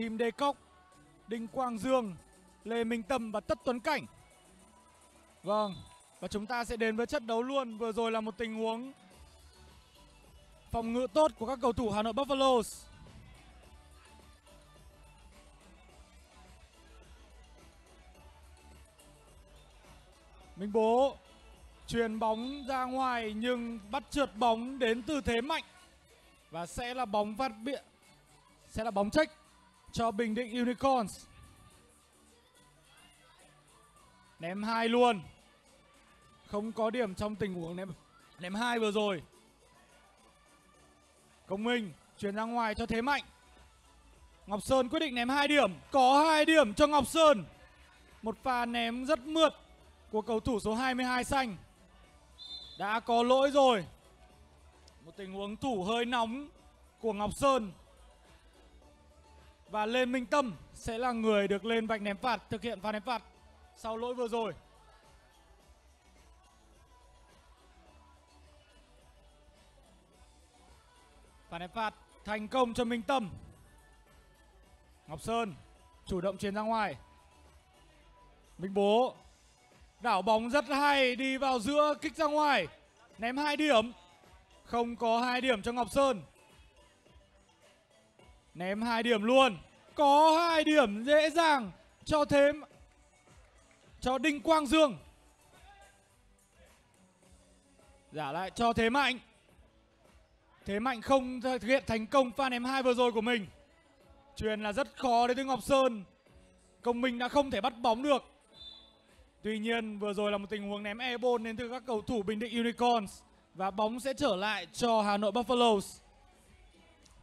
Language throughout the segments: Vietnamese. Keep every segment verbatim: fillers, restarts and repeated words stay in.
team DeCock, Đinh Quang Dương, Lê Minh Tâm và Tất Tuấn Cảnh. Vâng, và chúng ta sẽ đến với trận đấu luôn. Vừa rồi là một tình huống phòng ngự tốt của các cầu thủ Hanoi Buffaloes. Minh Bố chuyền bóng ra ngoài nhưng bắt trượt bóng đến từ Thế Mạnh và sẽ là bóng phạt biện, sẽ là bóng check cho Binh Dinh Unicorns. Ném hai luôn, không có điểm trong tình huống ném ném hai vừa rồi. Công Minh chuyền ra ngoài cho Thế Mạnh. Ngọc Sơn quyết định ném hai điểm, có hai điểm cho Ngọc Sơn. Một pha ném rất mượt của cầu thủ số hai mươi hai xanh. Đã có lỗi rồi. Một tình huống thủ hơi nóng của Ngọc Sơn. Và Lê Minh Tâm sẽ là người được lên vạch ném phạt, thực hiện pha ném phạt sau lỗi vừa rồi. Pha ném phạt thành công cho Minh Tâm. Ngọc Sơn chủ động chuyền ra ngoài. Minh Bố đảo bóng rất hay, đi vào giữa, kích ra ngoài, ném hai điểm. Không có hai điểm cho Ngọc Sơn. Ném hai điểm luôn, có hai điểm dễ dàng cho thế cho Đinh Quang Dương. Giả lại cho Thế Mạnh. Thế Mạnh không thực hiện thành công pha ném hai vừa rồi của mình. Chuyền là rất khó đến từ Ngọc Sơn. Công Minh đã không thể bắt bóng được. Tuy nhiên vừa rồi là một tình huống ném airball đến từ các cầu thủ Binh Dinh Unicorns. Và bóng sẽ trở lại cho Hanoi Buffaloes.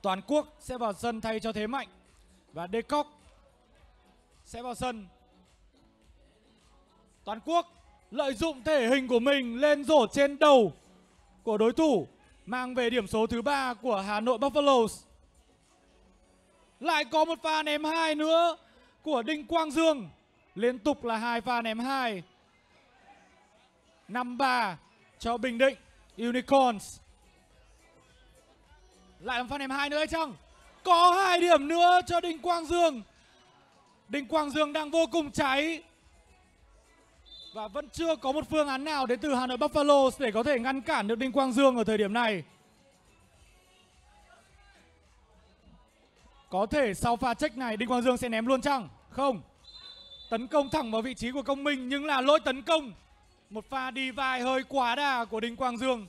Toàn Quốc sẽ vào sân thay cho Thế Mạnh. Và DeCock sẽ vào sân. Toàn Quốc lợi dụng thể hình của mình lên rổ trên đầu của đối thủ, mang về điểm số thứ ba của Hanoi Buffaloes. Lại có một pha ném hai nữa của Đinh Quang Dương. Liên tục là hai pha ném hai. năm ba cho Binh Dinh Unicorns. Lại một pha ném hai nữa hay chăng? Có hai điểm nữa cho Đinh Quang Dương. Đinh Quang Dương đang vô cùng cháy. Và vẫn chưa có một phương án nào đến từ Hanoi Buffaloes để có thể ngăn cản được Đinh Quang Dương ở thời điểm này. Có thể sau pha check này Đinh Quang Dương sẽ ném luôn chăng? Không. Tấn công thẳng vào vị trí của Công Minh nhưng là lỗi tấn công. Một pha đi vai hơi quá đà của Đinh Quang Dương.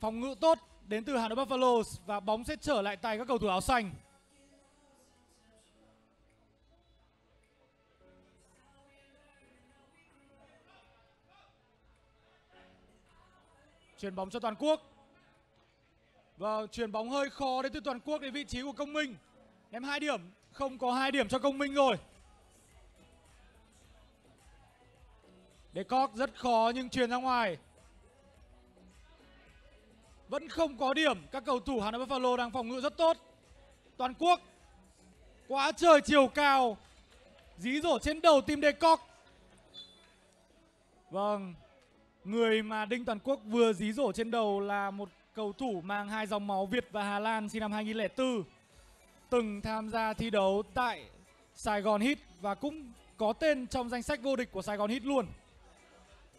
Phòng ngự tốt đến từ Hanoi Buffaloes và bóng sẽ trở lại tay các cầu thủ áo xanh. Chuyền bóng cho Toàn Quốc. Và chuyền bóng hơi khó đến từ Toàn Quốc đến vị trí của Công Minh. Ném hai điểm, không có hai điểm cho Công Minh rồi. DeCock rất khó nhưng chuyền ra ngoài. Vẫn không có điểm, các cầu thủ Hanoi Buffalo đang phòng ngự rất tốt. Toàn Quốc quá trời chiều cao, dí rổ trên đầu team DeCock. Vâng, người mà Đinh Toàn Quốc vừa dí rổ trên đầu là một cầu thủ mang hai dòng máu Việt và Hà Lan, sinh năm hai nghìn không trăm lẻ bốn. Từng tham gia thi đấu tại Saigon Heat và cũng có tên trong danh sách vô địch của Saigon Heat luôn.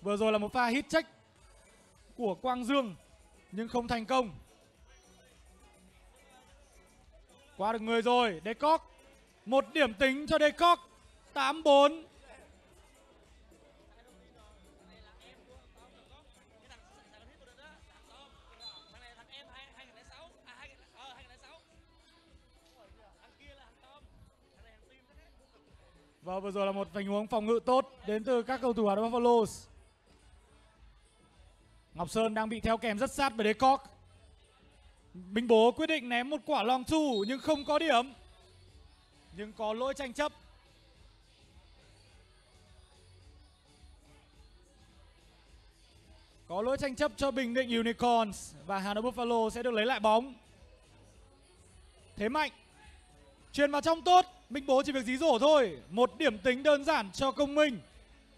Vừa rồi là một pha hit check của Quang Dương nhưng không thành công. Qua được người rồi, DeCock. Một điểm tính cho DeCock. Tám bốn. Và vừa rồi là một tình huống phòng ngự tốt đến từ các cầu thủ Hanoi Buffaloes. Ngọc Sơn đang bị theo kèm rất sát với DeCock. Minh Bố quyết định ném một quả long tru nhưng không có điểm. Nhưng có lỗi tranh chấp. Có lỗi tranh chấp cho Binh Dinh Unicorns và Hanoi Buffalo sẽ được lấy lại bóng. Thế Mạnh chuyền vào trong tốt. Minh Bố chỉ việc dí rổ thôi. Một điểm tính đơn giản cho Công Minh.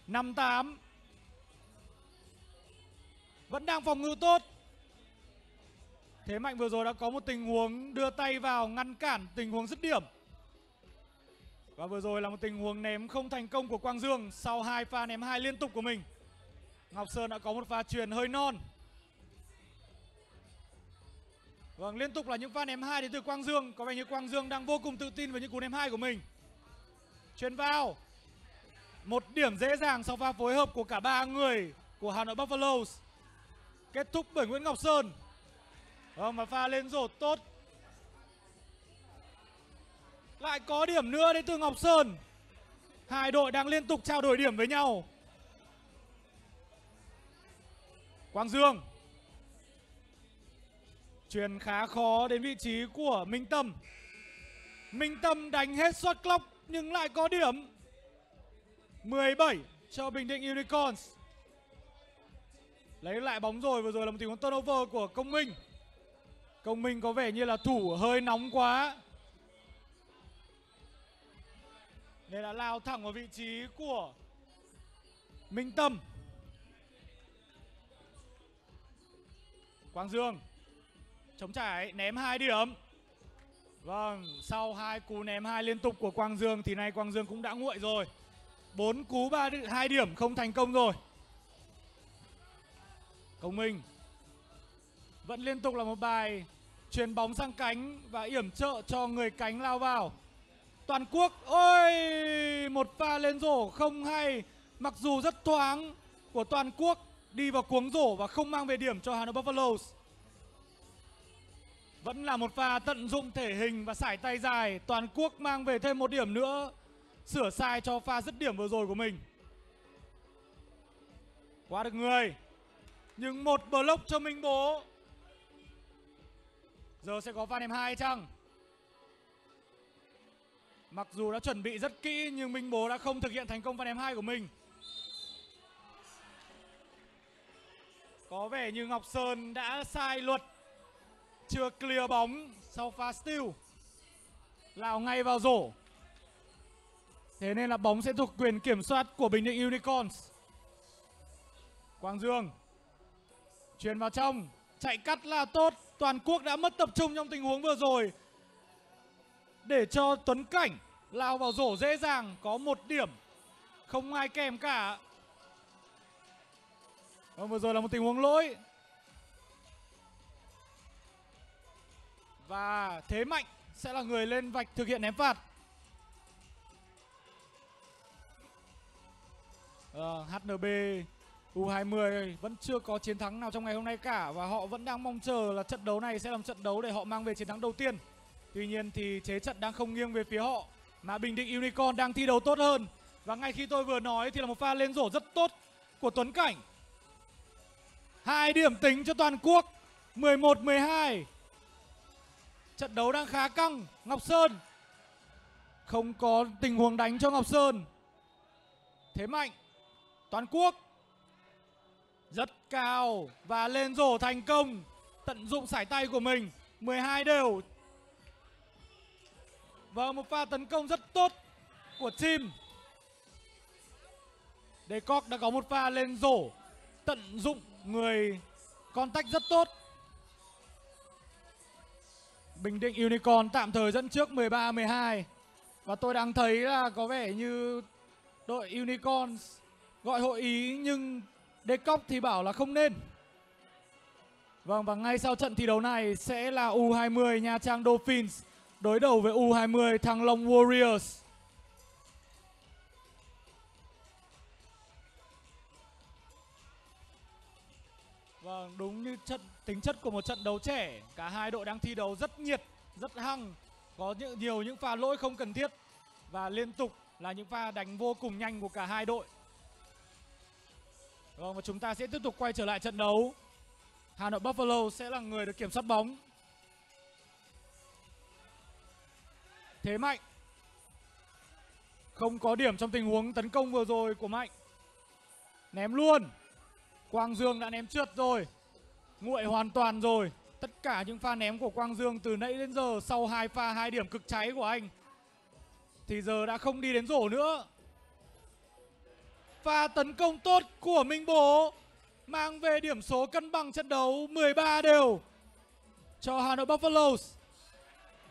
Năm tám. Vẫn đang phòng ngự tốt. Thế Mạnh vừa rồi đã có một tình huống đưa tay vào ngăn cản tình huống dứt điểm. Và vừa rồi là một tình huống ném không thành công của Quang Dương sau hai pha ném hai liên tục của mình. Ngọc Sơn đã có một pha chuyền hơi non. Vâng, liên tục là những pha ném hai đến từ Quang Dương. Có vẻ như Quang Dương đang vô cùng tự tin với những cú ném hai của mình. Chuyền vào. Một điểm dễ dàng sau pha phối hợp của cả ba người của Hanoi Buffaloes. Kết thúc bởi Nguyễn Ngọc Sơn. Vâng, và pha lên rổ tốt. Lại có điểm nữa đến từ Ngọc Sơn. Hai đội đang liên tục trao đổi điểm với nhau. Quang Dương chuyền khá khó đến vị trí của Minh Tâm. Minh Tâm đánh hết shot clock nhưng lại có điểm. Mười bảy cho Bình Định Unicorns. Lấy lại bóng rồi, vừa rồi là một tình huống turnover của Công Minh. Công Minh có vẻ như là thủ hơi nóng quá nên đã lao thẳng vào vị trí của Minh Tâm. Quang Dương chống trải ném hai điểm. Vâng, sau hai cú ném hai liên tục của Quang Dương thì nay Quang Dương cũng đã nguội rồi. Bốn cú ba hai điểm không thành công rồi. Công Minh vẫn liên tục là một bài chuyền bóng sang cánh và yểm trợ cho người cánh lao vào. Toàn Quốc, ôi, một pha lên rổ không hay, mặc dù rất thoáng của Toàn Quốc, đi vào cuống rổ và không mang về điểm cho Hanoi Buffaloes. Vẫn là một pha tận dụng thể hình và sải tay dài. Toàn Quốc mang về thêm một điểm nữa, sửa sai cho pha dứt điểm vừa rồi của mình. Qua được người, nhưng một block cho Minh Bố. Giờ sẽ có pha ném hai chăng? Mặc dù đã chuẩn bị rất kỹ nhưng Minh Bố đã không thực hiện thành công pha ném hai của mình. Có vẻ như Ngọc Sơn đã sai luật, chưa clear bóng sau pha steal, lao ngay vào rổ. Thế nên là bóng sẽ thuộc quyền kiểm soát của Bình Định Unicorns. Quang Dương chuyền vào trong, chạy cắt là tốt. Toàn Quốc đã mất tập trung trong tình huống vừa rồi để cho Tuấn Cảnh lao vào rổ dễ dàng, có một điểm không ai kèm cả. Và vừa rồi là một tình huống lỗi. Và Thế Mạnh sẽ là người lên vạch thực hiện ném phạt. Ờ, hát en bê u hai mươi vẫn chưa có chiến thắng nào trong ngày hôm nay cả. Và họ vẫn đang mong chờ là trận đấu này sẽ làm trận đấu để họ mang về chiến thắng đầu tiên. Tuy nhiên thì thế trận đang không nghiêng về phía họ, mà Bình Định Unicorn đang thi đấu tốt hơn. Và ngay khi tôi vừa nói thì là một pha lên rổ rất tốt của Tuấn Cảnh. Hai điểm tính cho Toàn Quốc, mười một mười hai. Trận đấu đang khá căng. Ngọc Sơn không có tình huống đánh cho Ngọc Sơn. Thế Mạnh, Toàn Quốc rất cao và lên rổ thành công, tận dụng sải tay của mình. Mười hai đều. Và một pha tấn công rất tốt của team. DeCock đã có một pha lên rổ, tận dụng người contact rất tốt. Bình Định Unicorn tạm thời dẫn trước mười ba mười hai. Và tôi đang thấy là có vẻ như đội Unicorns gọi hội ý nhưng DeCock thì bảo là không nên. Vâng, và ngay sau trận thi đấu này sẽ là u hai mươi Nha Trang Dolphins đối đầu với u hai mươi Thăng Long Warriors. Vâng, đúng như chất, tính chất của một trận đấu trẻ, cả hai đội đang thi đấu rất nhiệt, rất hăng. Có nhiều, nhiều những pha lỗi không cần thiết và liên tục là những pha đánh vô cùng nhanh của cả hai đội. Vâng, và chúng ta sẽ tiếp tục quay trở lại trận đấu. Hanoi Buffalo sẽ là người được kiểm soát bóng. Thế Mạnh không có điểm trong tình huống tấn công vừa rồi của Mạnh. Ném luôn. Quang Dương đã ném trượt rồi, nguội hoàn toàn rồi. Tất cả những pha ném của Quang Dương từ nãy đến giờ, sau hai pha hai điểm cực cháy của anh thì giờ đã không đi đến rổ nữa. Pha tấn công tốt của Minh Bố mang về điểm số cân bằng trận đấu mười ba đều cho Hanoi Buffaloes.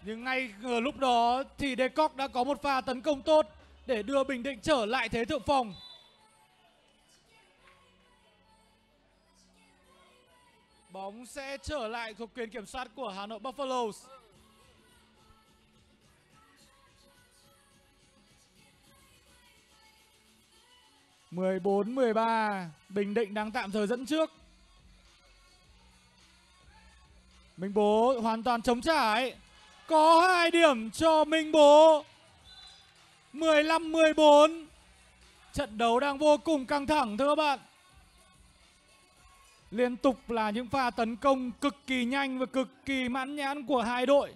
Nhưng ngay lúc đó thì DeCock đã có một pha tấn công tốt để đưa Bình Định trở lại thế thượng phòng. Bóng sẽ trở lại thuộc quyền kiểm soát của Hanoi Buffaloes. mười bốn mười ba, Bình Định đang tạm thời dẫn trước. Minh Bố hoàn toàn chống trải. Có hai điểm cho Minh Bố. mười lăm mười bốn. Trận đấu đang vô cùng căng thẳng thưa các bạn. Liên tục là những pha tấn công cực kỳ nhanh và cực kỳ mãn nhãn của hai đội.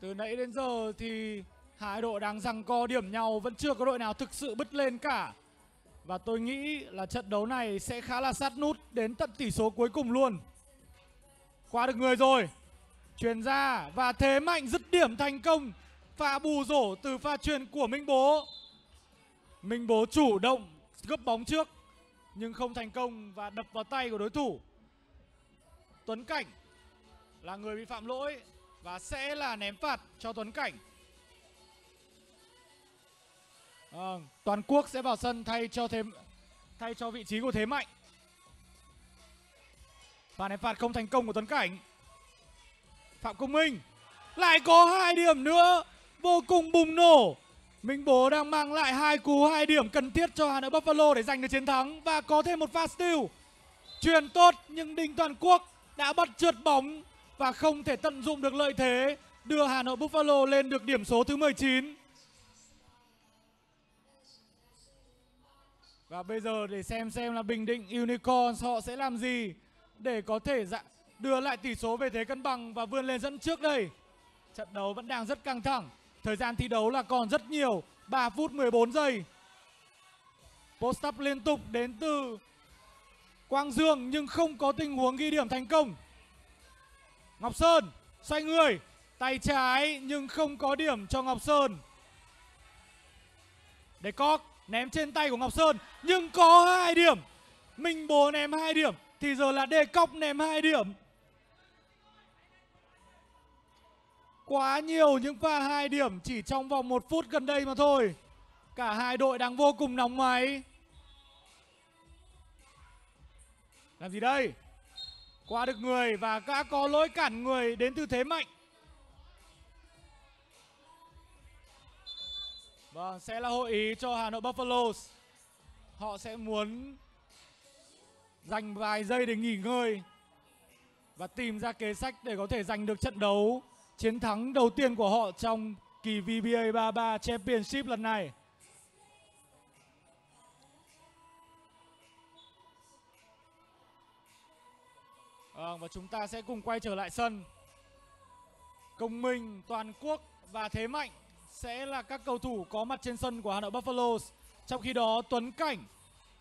Từ nãy đến giờ thì hai đội đang giằng co điểm nhau, vẫn chưa có đội nào thực sự bứt lên cả. Và tôi nghĩ là trận đấu này sẽ khá là sát nút đến tận tỷ số cuối cùng luôn. Qua được người rồi. Chuyền ra và Thế Mạnh dứt điểm thành công. Pha bù rổ từ pha chuyền của Minh Bố. Minh Bố chủ động gấp bóng trước nhưng không thành công và đập vào tay của đối thủ. Tuấn Cảnh là người bị phạm lỗi và sẽ là ném phạt cho Tuấn Cảnh. À, Toàn Quốc sẽ vào sân thay cho Thế, thay cho vị trí của Thế Mạnh. Và ném phạt không thành công của Tuấn Cảnh. Phạm Công Minh lại có hai điểm nữa, vô cùng bùng nổ. Minh Bố đang mang lại hai cú hai điểm cần thiết cho Hanoi Buffalo để giành được chiến thắng và có thêm một pha steal. Chuyền tốt nhưng Đinh Toàn Quốc đã bắt trượt bóng và không thể tận dụng được lợi thế đưa Hanoi Buffalo lên được điểm số thứ mười chín. Và bây giờ để xem xem là Bình Định Unicorns họ sẽ làm gì để có thể đưa lại tỷ số về thế cân bằng và vươn lên dẫn trước đây. Trận đấu vẫn đang rất căng thẳng. Thời gian thi đấu là còn rất nhiều, ba phút mười bốn giây. Post-up liên tục đến từ Quang Dương nhưng không có tình huống ghi điểm thành công. Ngọc Sơn xoay người, tay trái nhưng không có điểm cho Ngọc Sơn. DeCock ném trên tay của Ngọc Sơn nhưng có hai điểm. Minh Bố ném hai điểm thì giờ là DeCock ném hai điểm. Quá nhiều những pha hai điểm chỉ trong vòng một phút gần đây mà thôi. Cả hai đội đang vô cùng nóng máy. Làm gì đây? Qua được người và đã có lỗi cản người đến từ Thế Mạnh. Vâng, sẽ là hội ý cho Hanoi Buffaloes. Họ sẽ muốn dành vài giây để nghỉ ngơi và tìm ra kế sách để có thể giành được trận đấu. Chiến thắng đầu tiên của họ trong kỳ vê bê a ba mươi ba Championship lần này. À, và chúng ta sẽ cùng quay trở lại sân. Công Minh, Toàn Quốc và Thế Mạnh sẽ là các cầu thủ có mặt trên sân của Hanoi Buffaloes. Trong khi đó Tuấn Cảnh,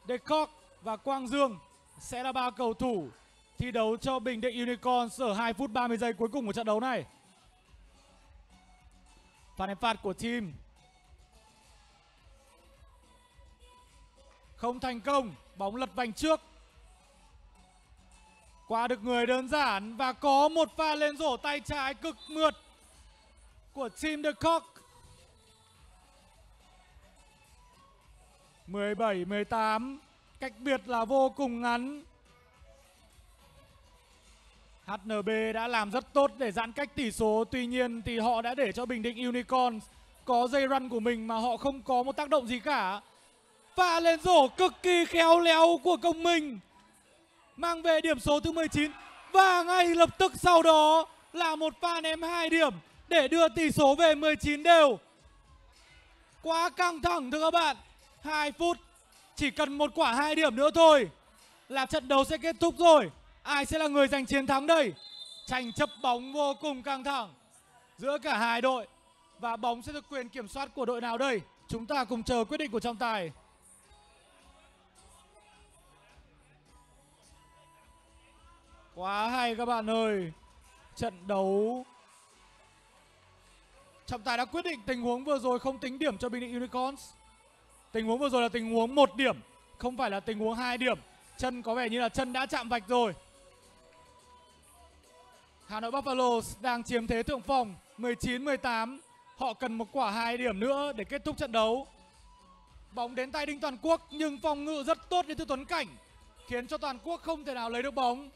DeCock và Quang Dương sẽ là ba cầu thủ thi đấu cho Bình Định Unicorns ở hai phút ba mươi giây cuối cùng của trận đấu này. Pha ném phạt của team không thành công, bóng lật vành trước. Qua được người đơn giản và có một pha lên rổ tay trái cực mượt của team DeCock. mười bảy mười tám, cách biệt là vô cùng ngắn. hát en bê đã làm rất tốt để giãn cách tỷ số. Tuy nhiên thì họ đã để cho Bình Định Unicorns có dây run của mình mà họ không có một tác động gì cả. Pha lên rổ cực kỳ khéo léo của Công Minh mang về điểm số thứ mười chín. Và ngay lập tức sau đó là một pha ném hai điểm để đưa tỷ số về mười chín đều. Quá căng thẳng thưa các bạn. Hai phút, chỉ cần một quả hai điểm nữa thôi là trận đấu sẽ kết thúc rồi. Ai sẽ là người giành chiến thắng đây? Tranh chấp bóng vô cùng căng thẳng giữa cả hai đội. Và bóng sẽ được quyền kiểm soát của đội nào đây? Chúng ta cùng chờ quyết định của trọng tài. Quá hay các bạn ơi. Trận đấu, trọng tài đã quyết định tình huống vừa rồi không tính điểm cho Bình Định Unicorns. Tình huống vừa rồi là tình huống một điểm, không phải là tình huống hai điểm. Chân có vẻ như là chân đã chạm vạch rồi. Hà Nội Buffaloes đang chiếm thế thượng phòng mười chín mười tám. Họ cần một quả hai điểm nữa để kết thúc trận đấu. Bóng đến tay Đinh Toàn Quốc nhưng phòng ngự rất tốt đến từ Tuấn Cảnh, khiến cho Toàn Quốc không thể nào lấy được bóng.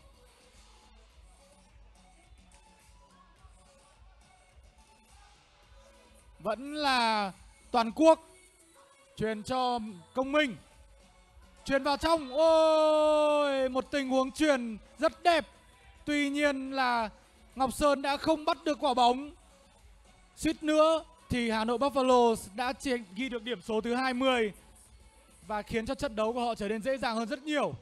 Vẫn là Toàn Quốc chuyền cho Công Minh, chuyền vào trong. Ôi, một tình huống chuyền rất đẹp. Tuy nhiên là Ngọc Sơn đã không bắt được quả bóng. Suýt nữa thì Hà Nội Buffaloes đã ghi được điểm số thứ hai mươi và khiến cho trận đấu của họ trở nên dễ dàng hơn rất nhiều.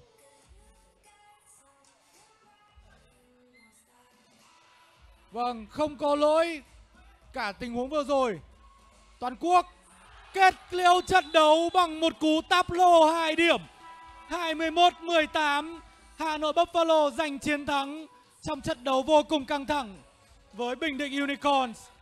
Vâng, không có lỗi cả tình huống vừa rồi. Toàn Quốc kết liễu trận đấu bằng một cú táp lô hai điểm. Hai mươi mốt mười tám, Hà Nội Buffalo giành chiến thắng trong trận đấu vô cùng căng thẳng với Bình Định Unicorns.